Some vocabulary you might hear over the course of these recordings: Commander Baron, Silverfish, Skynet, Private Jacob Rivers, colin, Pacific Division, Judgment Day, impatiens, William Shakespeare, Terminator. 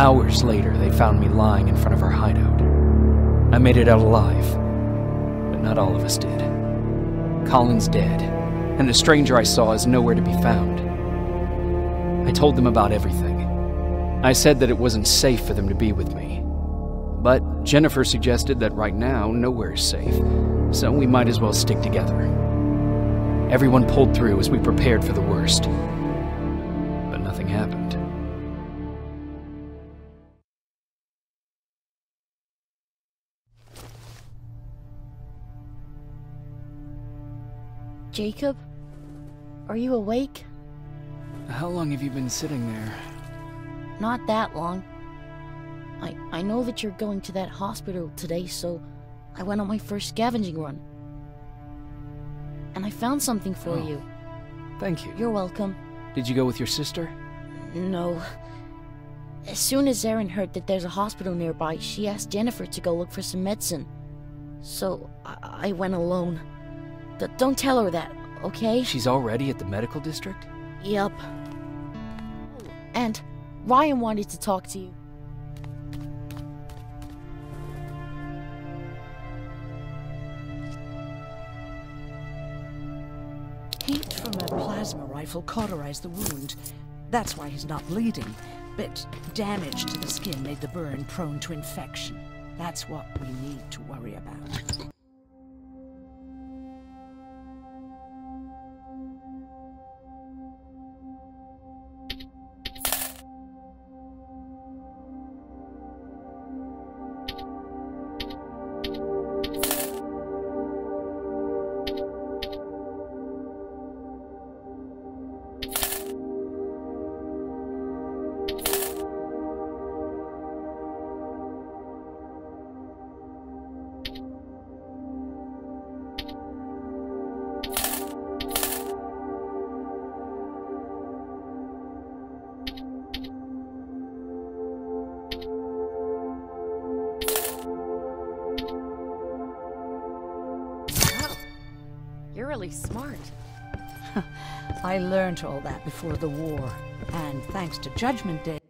Hours later, they found me lying in front of our hideout. I made it out alive, but not all of us did. Colin's dead, and the stranger I saw is nowhere to be found. I told them about everything. I said that it wasn't safe for them to be with me. But Jennifer suggested that right now, nowhere is safe, so we might as well stick together. Everyone pulled through as we prepared for the worst, but nothing happened. Jacob, are you awake? How long have you been sitting there? Not that long. I know that you're going to that hospital today, so I went on my first scavenging run. And I found something for you. Thank you. You're welcome. Did you go with your sister? No. As soon as Erin heard that there's a hospital nearby, she asked Jennifer to go look for some medicine. So I went alone. Don't tell her that, okay? She's already at the medical district? Yep. And Ryan wanted to talk to you. Heat from a plasma rifle cauterized the wound. That's why he's not bleeding. But damage to the skin made the burn prone to infection. That's what we need to worry about. Smart. I learned all that before the war, and thanks to Judgment Day.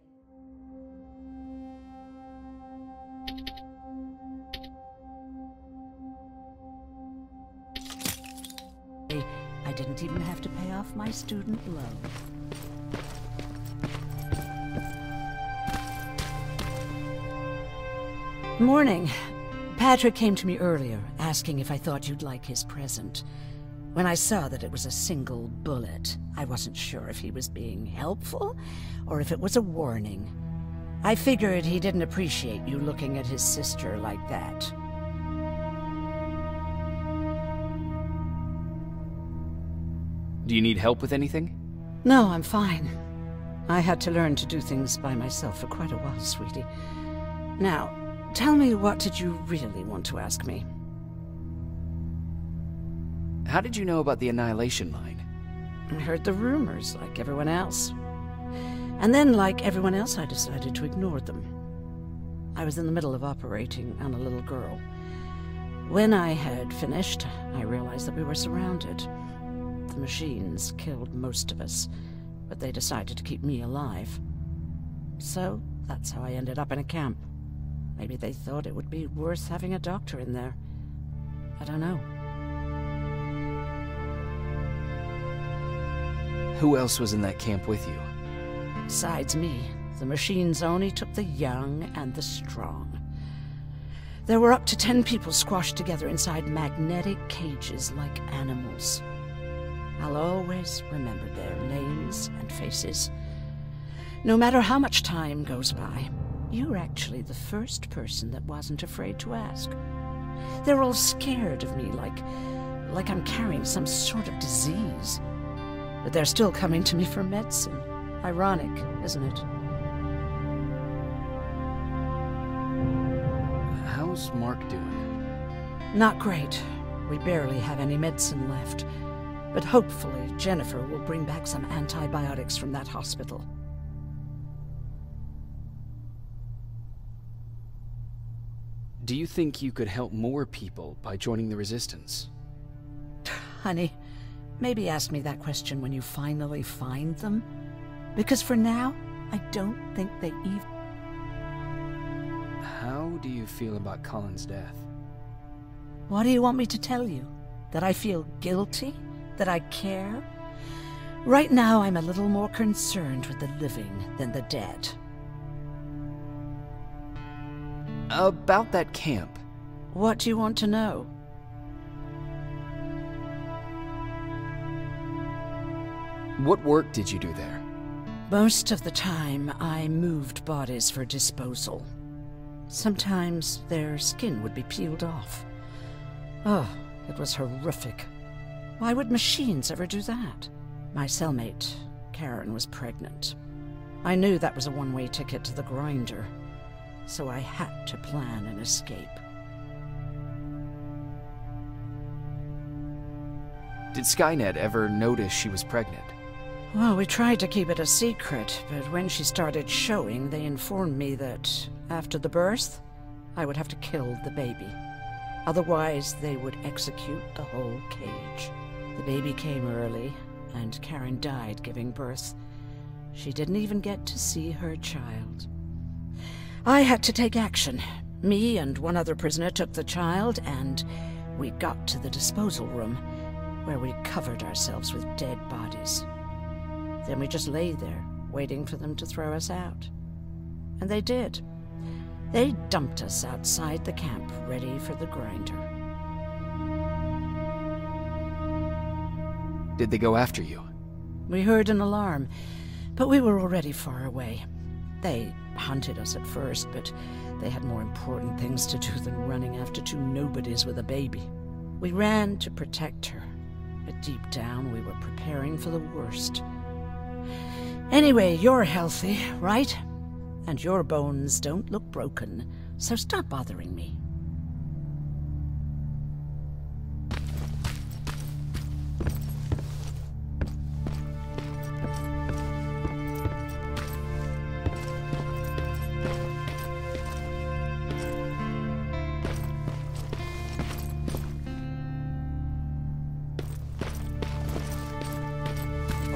I didn't even have to pay off my student loan. Morning. Patrick came to me earlier, asking if I thought you'd like his present. When I saw that it was a single bullet, I wasn't sure if he was being helpful or if it was a warning. I figured he didn't appreciate you looking at his sister like that. Do you need help with anything? No, I'm fine. I had to learn to do things by myself for quite a while, sweetie. Now, tell me, what did you really want to ask me? How did you know about the Annihilation Line? I heard the rumors, like everyone else. And then, like everyone else, I decided to ignore them. I was in the middle of operating on a little girl. When I had finished, I realized that we were surrounded. The machines killed most of us, but they decided to keep me alive. So, that's how I ended up in a camp. Maybe they thought it would be worth having a doctor in there. I don't know. Who else was in that camp with you? Besides me, the machines only took the young and the strong. There were up to 10 people squashed together inside magnetic cages like animals. I'll always remember their names and faces. No matter how much time goes by, you're actually the first person that wasn't afraid to ask. They're all scared of me, like I'm carrying some sort of disease. But they're still coming to me for medicine. Ironic, isn't it? How's Mark doing? Not great. We barely have any medicine left. But hopefully, Jennifer will bring back some antibiotics from that hospital. Do you think you could help more people by joining the Resistance? Honey, maybe ask me that question when you finally find them. Because for now, I don't think they even... How do you feel about Colin's death? What do you want me to tell you? That I feel guilty? That I care? Right now, I'm a little more concerned with the living than the dead. About that camp. What do you want to know? What work did you do there? Most of the time, I moved bodies for disposal. Sometimes their skin would be peeled off. Oh, it was horrific. Why would machines ever do that? My cellmate, Karen, was pregnant. I knew that was a one-way ticket to the grinder, so I had to plan an escape. Did Skynet ever notice she was pregnant? Well, we tried to keep it a secret, but when she started showing, they informed me that after the birth, I would have to kill the baby. Otherwise, they would execute the whole cage. The baby came early, and Karen died giving birth. She didn't even get to see her child. I had to take action. Me and one other prisoner took the child, and we got to the disposal room, where we covered ourselves with dead bodies. Then we just lay there, waiting for them to throw us out. And they did. They dumped us outside the camp, ready for the grinder. Did they go after you? We heard an alarm, but we were already far away. They hunted us at first, but they had more important things to do than running after two nobodies with a baby. We ran to protect her, but deep down we were preparing for the worst. Anyway, you're healthy, right? And your bones don't look broken, so stop bothering me.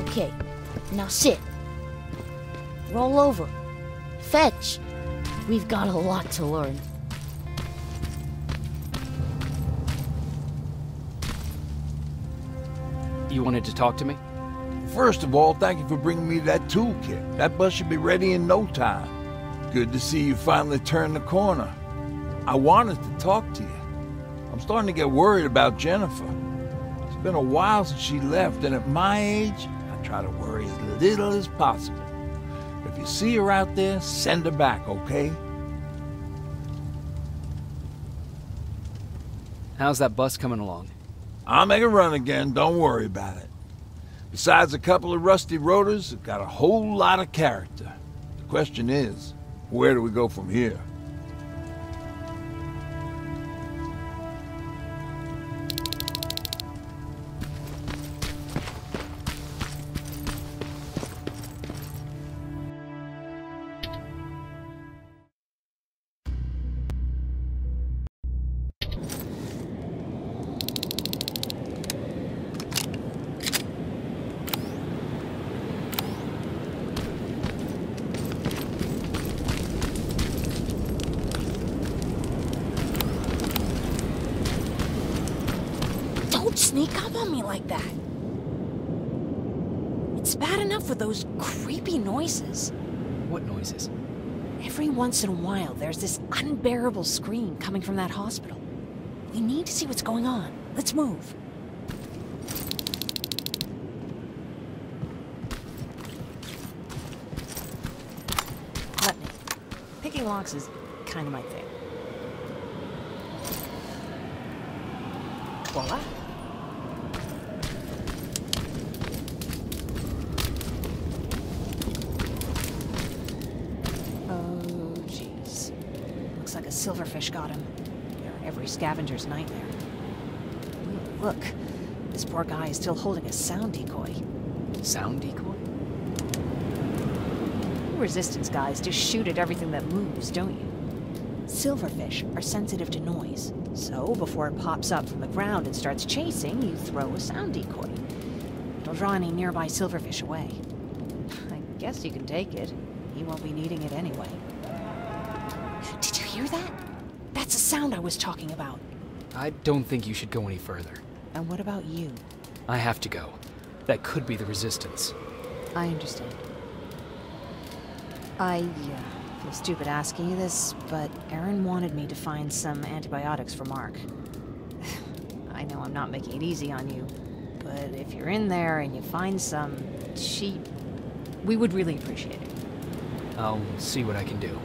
Okay, now sit. Roll over. Fetch! We've got a lot to learn. You wanted to talk to me? First of all, thank you for bringing me that toolkit. That bus should be ready in no time. Good to see you finally turn the corner. I wanted to talk to you. I'm starting to get worried about Jennifer. It's been a while since she left, and at my age, I try to worry as little as possible. If you see her out there, send her back, okay? How's that bus coming along? I'll make a run again, don't worry about it. Besides a couple of rusty rotors, it's got a whole lot of character. The question is, where do we go from here? Sneak up on me like that. It's bad enough for those creepy noises. What noises? Every once in a while, there's this unbearable scream coming from that hospital. We need to see what's going on. Let's move. Let me. Picking locks is kind of my thing. Voila. Silverfish got him. They're every scavenger's nightmare. Look, this poor guy is still holding a sound decoy. Sound decoy? You resistance guys just shoot at everything that moves, don't you? Silverfish are sensitive to noise, so before it pops up from the ground and starts chasing, you throw a sound decoy. It'll draw any nearby silverfish away. I guess you can take it. He won't be needing it anyway. Did you hear that? That's the sound I was talking about. I don't think you should go any further. And what about you? I have to go. That could be the resistance. I understand. I feel stupid asking you this, but Aaron wanted me to find some antibiotics for Mark. I know I'm not making it easy on you, but if you're in there and you find some cheap, we would really appreciate it. I'll see what I can do.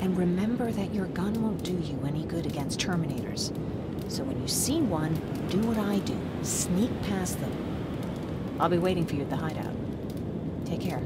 And remember that your gun won't do you any good against Terminators. So when you see one, do what I do. Sneak past them. I'll be waiting for you at the hideout. Take care.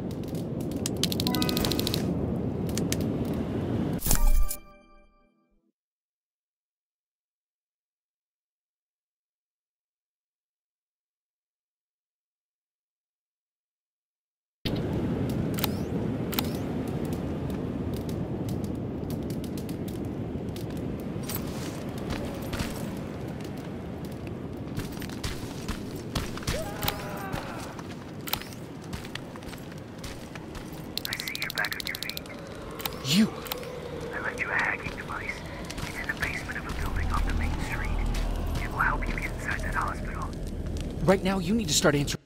Right now, you need to start answering.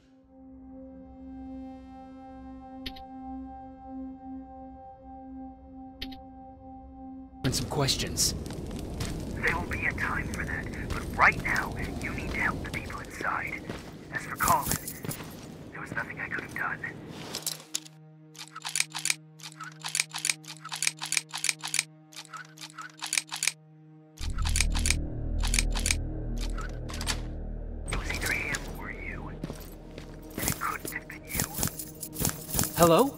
Some questions. There will be a time for that, but right now, you need to help the people inside. As for Colin, there was nothing I could have done. Hello?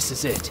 This is it.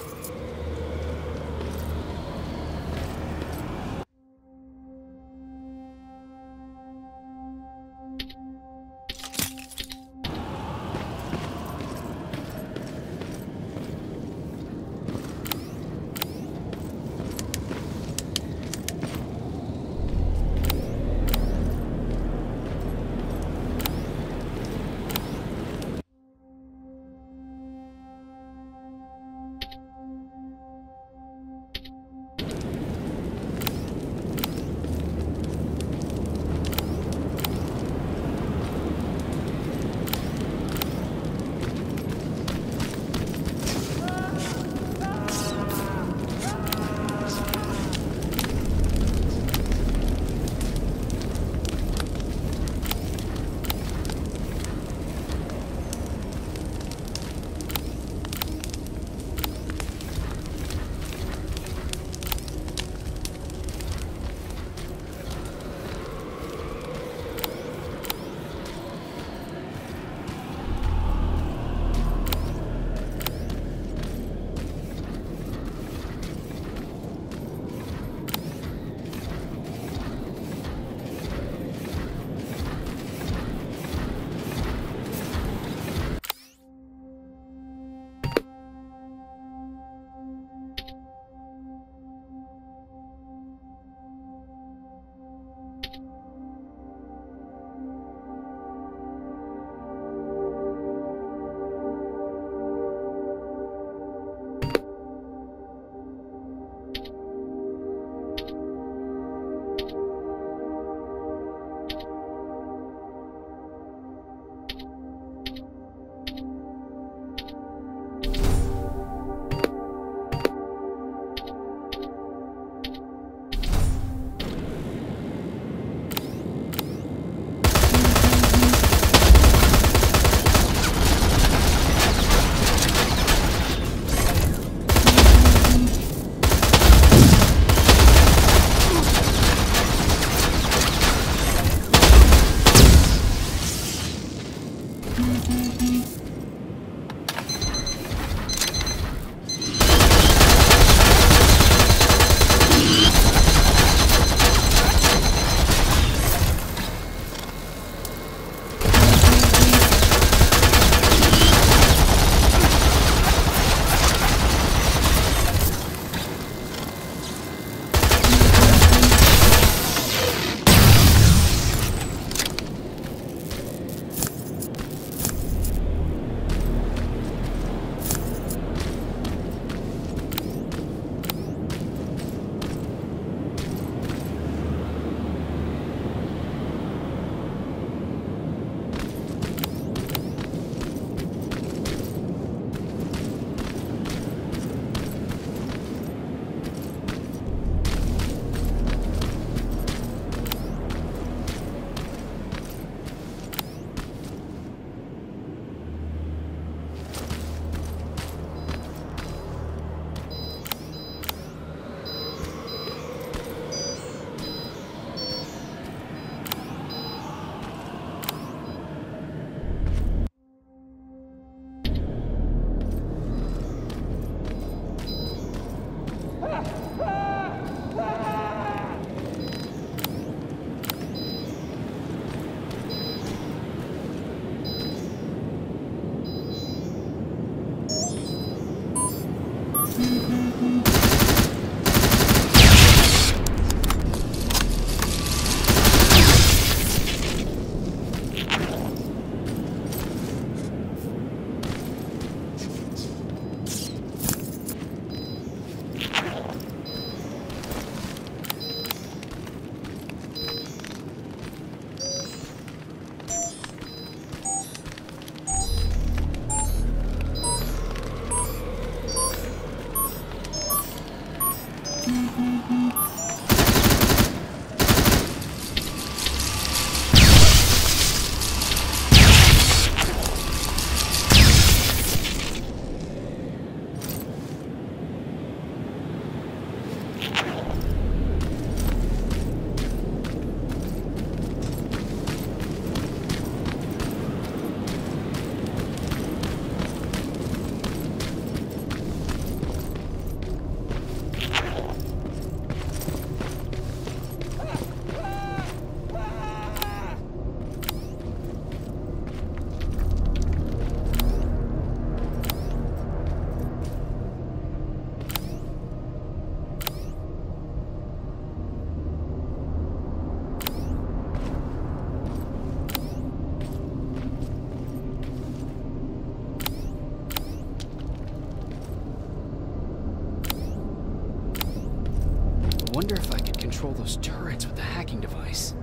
I wonder if I could control those turrets with the hacking device.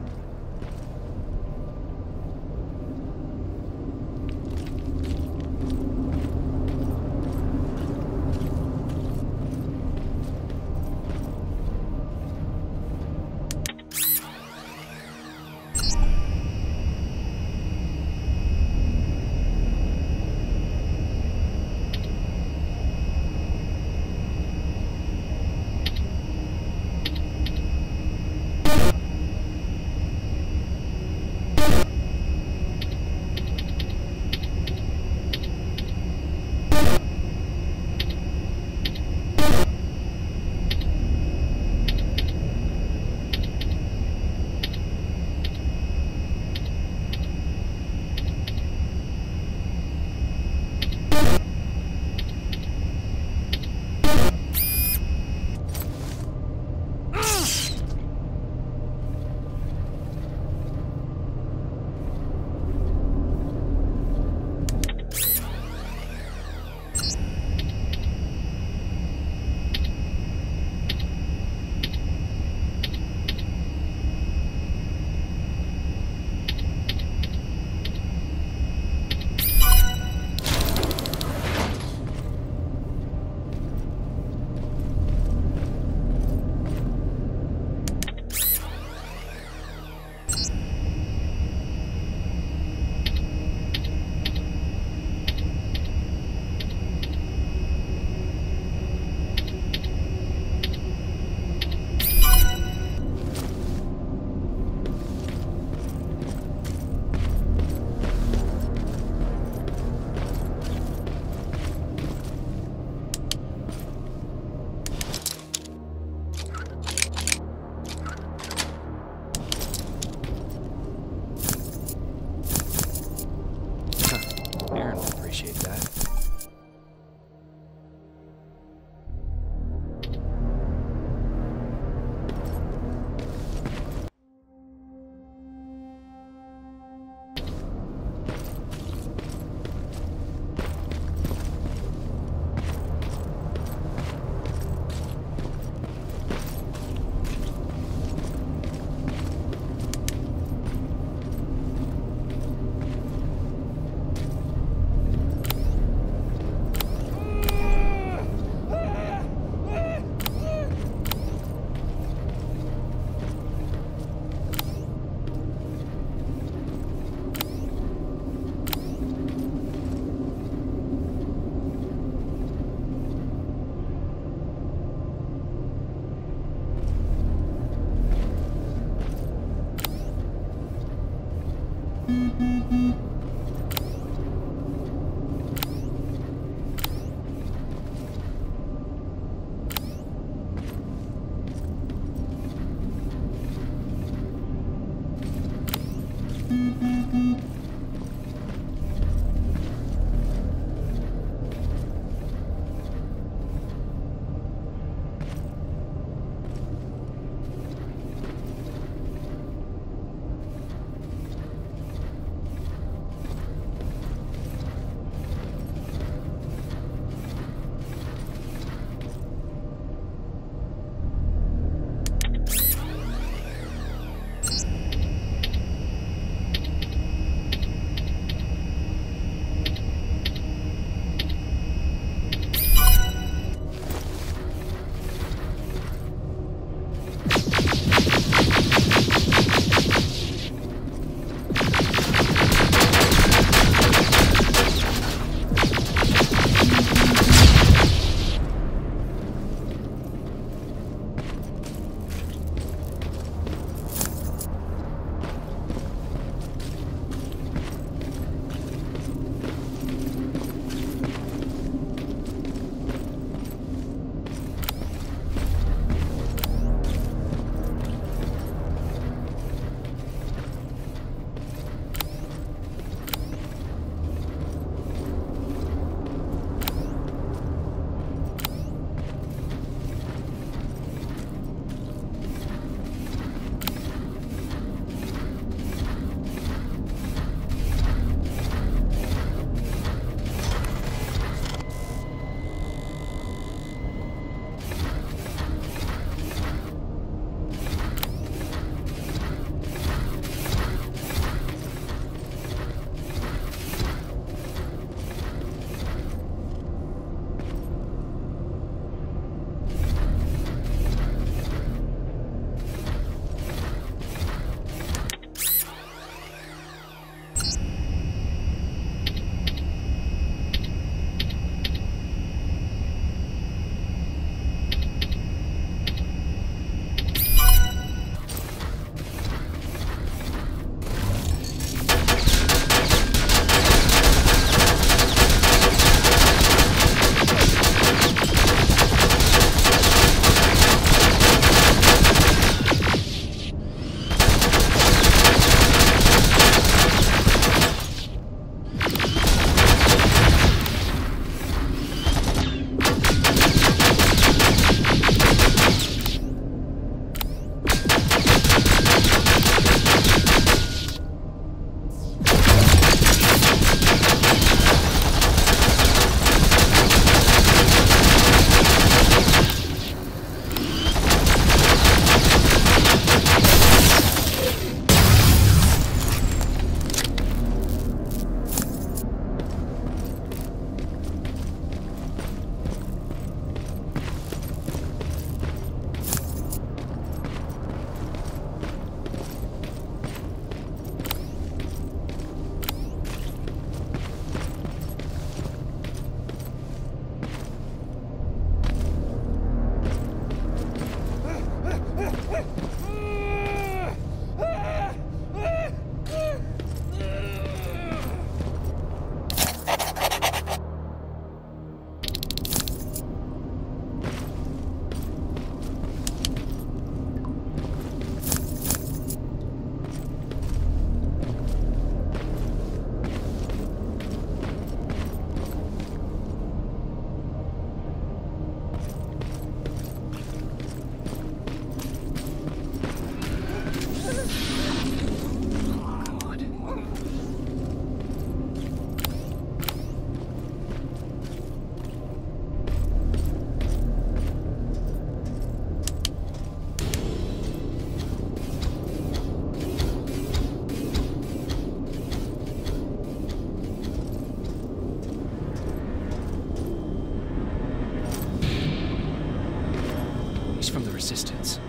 He's from the Resistance.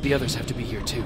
The others have to be here too.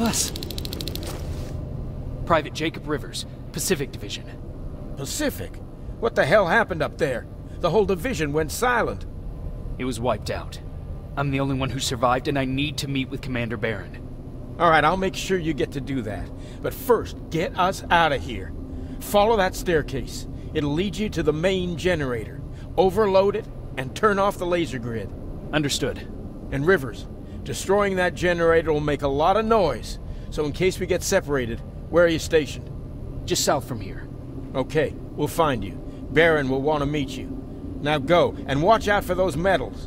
Us. Private Jacob Rivers, Pacific Division. Pacific? What the hell happened up there? The whole division went silent. It was wiped out. I'm the only one who survived, and I need to meet with Commander Baron. All right, I'll make sure you get to do that. But first, get us out of here. Follow that staircase. It'll lead you to the main generator. Overload it and turn off the laser grid. Understood. And Rivers, destroying that generator will make a lot of noise, so in case we get separated, where are you stationed? Just south from here. Okay, we'll find you. Baron will want to meet you. Now go, and watch out for those metals.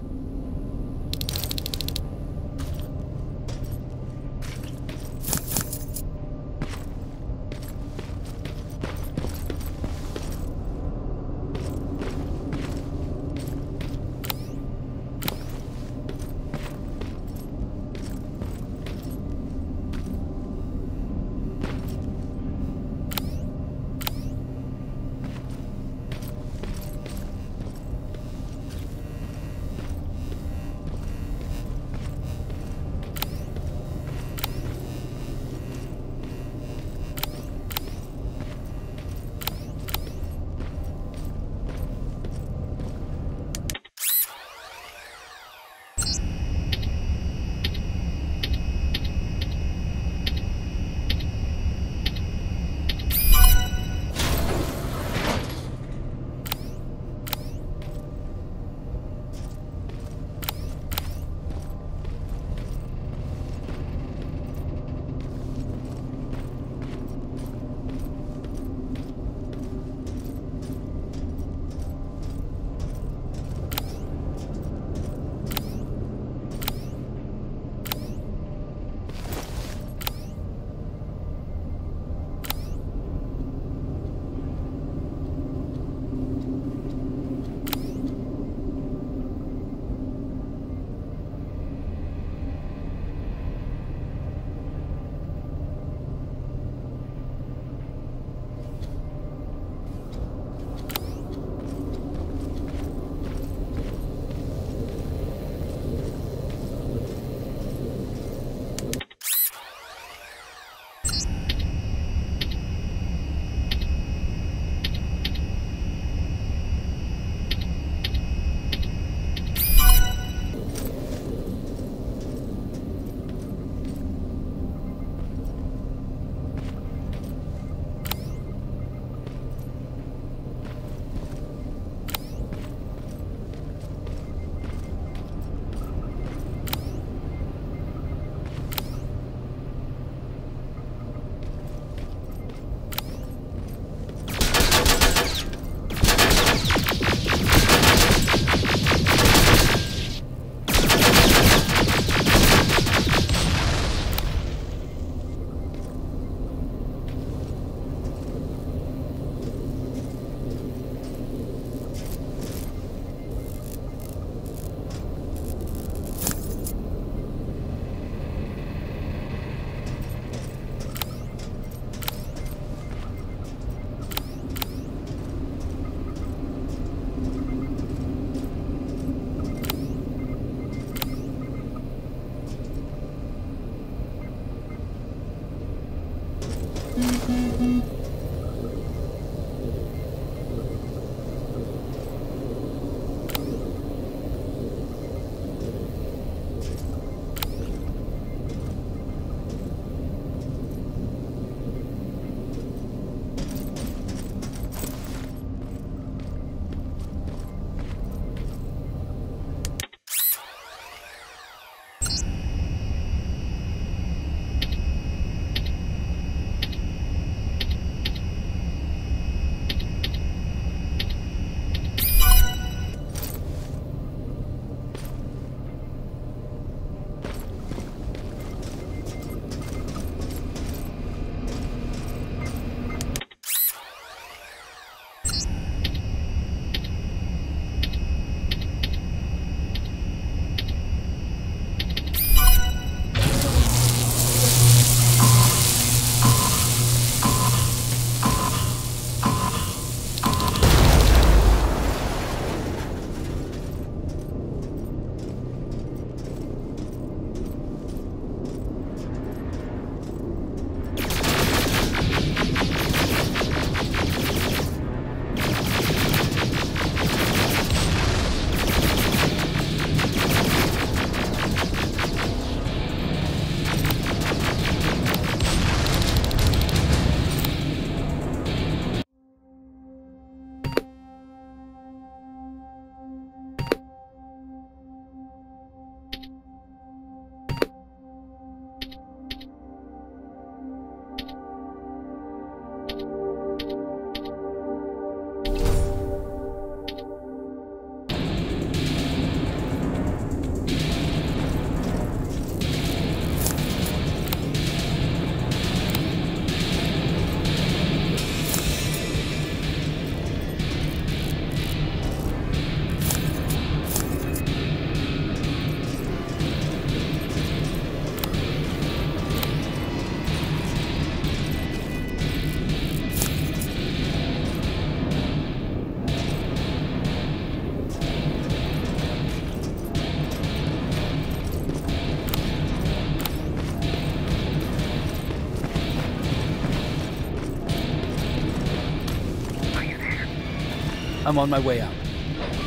I'm on my way out.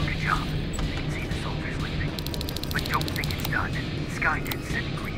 Good job. You can see the soldiers leaving. But don't think it's done. Skynet sent green.